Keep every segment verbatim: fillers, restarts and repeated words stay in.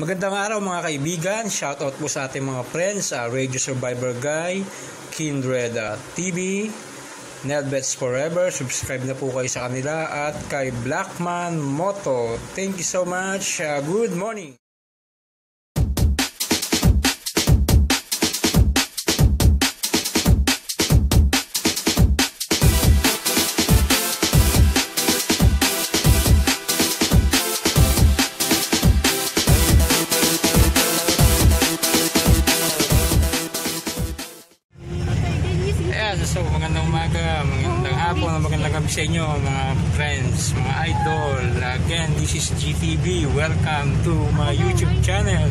Magandang araw mga kaibigan, shoutout po sa ating mga friends sa Radio Survivor Guy, Kindreda T V, Nelbets Forever, subscribe na po kayo sa kanila, at kay Blackman Moto. Thank you so much, uh, good morning! So magandang umaga, magandang hapon, magandang gabi sa inyo mga friends, mga idol. Again, this is G T V. Welcome to my YouTube channel.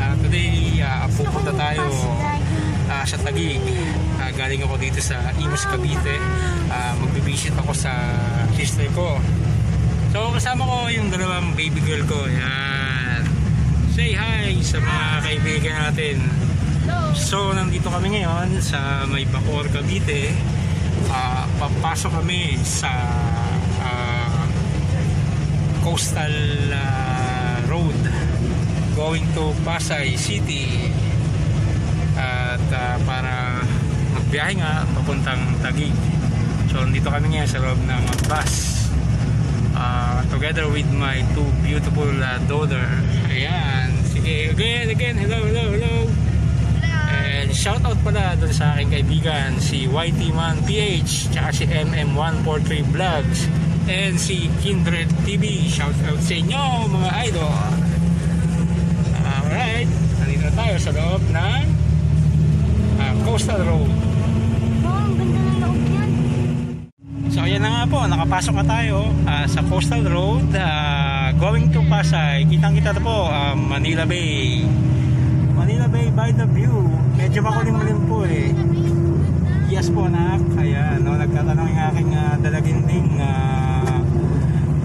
Uh, today, uh, pupunta tayo uh, sa Taguig. Uh, galing ako dito sa Imus, Cavite. Uh, magbibisit ako sa sister ko. So kasama ko yung dalawang baby girl ko. Yan. Say hi sa mga kaibigan natin. So, nandito kami ngayon sa may Bacoor, Cavite. Uh, papasok kami sa uh, coastal uh, road going to Pasay City. At uh, para magbiyahe nga papuntang Taguig. So, nandito kami ngayon sa loob ng bus. Uh, together with my two beautiful uh, daughter. Ayan. Sige, again, again. Hello, hello, hello. And shoutout pala doon sa aking kaibigan, si Y T one P H, tsaka si M M one forty-three Vlogs, and si Kindred T V. Shoutout sa inyo mga idol. Alright, nandito na tayo sa loob ng uh, coastal road. Wow, ganda ng loob yan. So ayan na nga po, nakapasok na tayo uh, sa coastal road, uh, going to Pasay. Kitang kita na po, uh, Manila Bay. Manila Bay by the view. Medyo makulim-ulim po eh. Yes po anak. Ayan, no, nagtatanong yung aking uh, dalaginding uh,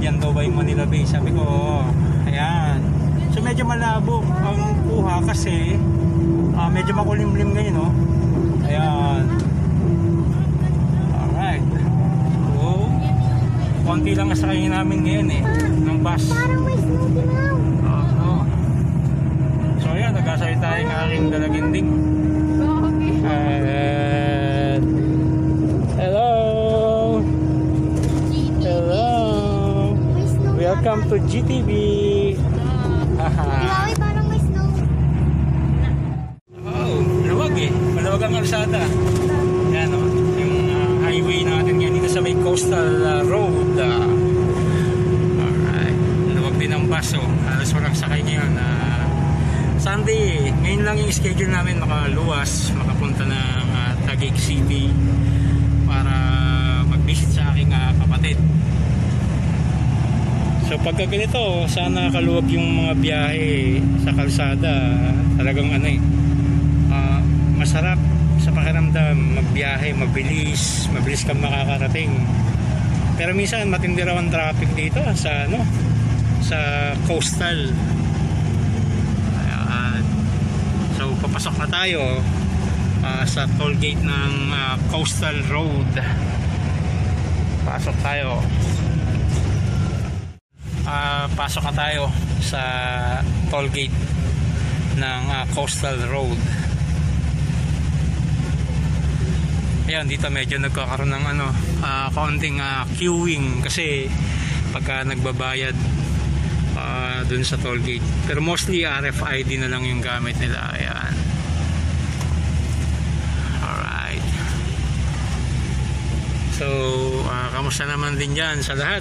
yan daw ba yung Manila Bay? Sabi ko, oo. Ayan. So medyo malabo ang kuha kasi uh, medyo makulim-ulim ganyan, no? Ayan. Alright. So, konti lang ang sakayin namin ngayon eh. Ng bus. Parang may smoothie now. Nagkasari tayong aking dalaginding. And hello! Hello! Welcome to G T V! Haha! Parang may snow! Oo! Malawag eh! Malawag ang kalsada! Yan o! Yung uh, highway natin yan dito sa may coastal uh, road. Uh, alright! Malawag din ang bus o. Oh. Halos walang sakay ngayon. Ah! Uh, Sunday, ngayon lang yung schedule namin makaluwas, makapunta ng uh, Taguig City para mag-visit sa aking uh, kapatid. So pagka ganito, sana kaluwag yung mga biyahe sa kalsada. Talagang ano eh, uh, masarap sa pakiramdam magbiyahe, mabilis, mabilis kang makakarating. Pero minsan matindi raw ang traffic dito sa ano, sa coastal. Papasok na tayo uh, sa toll gate ng uh, coastal road. Pasok tayo. Uh, pasok na tayo sa toll gate ng uh, coastal road. Ayan, dito medyo nagkakaroon ng ano, uh, kaunting uh, queuing kasi pagka nagbabayad Uh, dun sa toll gate, pero mostly R F I D na lang yung gamit nila. Ayan. Alright. So uh, kamusta naman din dyan sa lahat.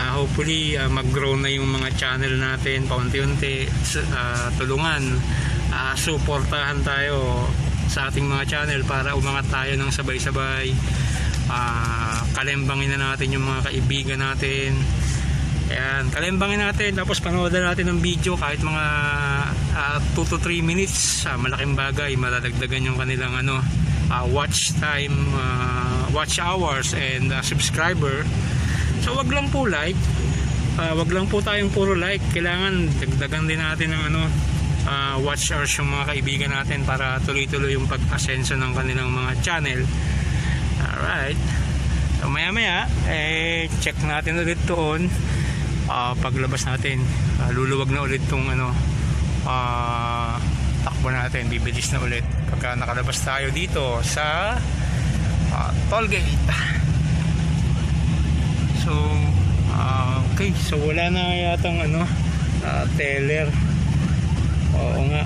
uh, hopefully uh, mag-grow na yung mga channel natin paunti-unti. uh, tulungan, uh, suportahan tayo sa ating mga channel para umangat tayo ng sabay-sabay. uh, kalembangin na natin yung mga kaibigan natin. Ayan, kalimbangin natin, tapos panoodan natin ng video kahit mga two to three minutes. Ah, malaking bagay, maladagdagan yung kanilang ano, ah, watch time, ah, watch hours, and ah, subscriber. So wag lang po like, ah, wag lang po tayong puro like. Kailangan dagdagan din natin ng ano, ah, watch hours yung mga kaibigan natin para tuloy-tuloy yung pag-asenso ng kanilang mga channel. Alright, so maya maya eh, check natin ulit doon. Uh, paglabas natin uh, luluwag na ulit tong ano, uh, takbo natin, bibilis na ulit pagka nakalabas tayo dito sa uh, toll gate. So uh, okay, so wala na yatang ano, uh, teller. Oo nga,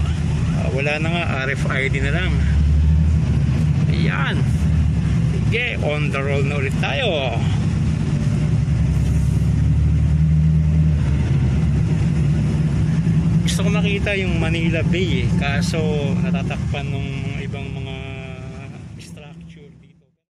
uh, wala na nga, R F I D na lang. Ayan, sige, on the roll na ulit tayo. Gusto ko makita yung Manila Bay eh, kaso natatakpan nung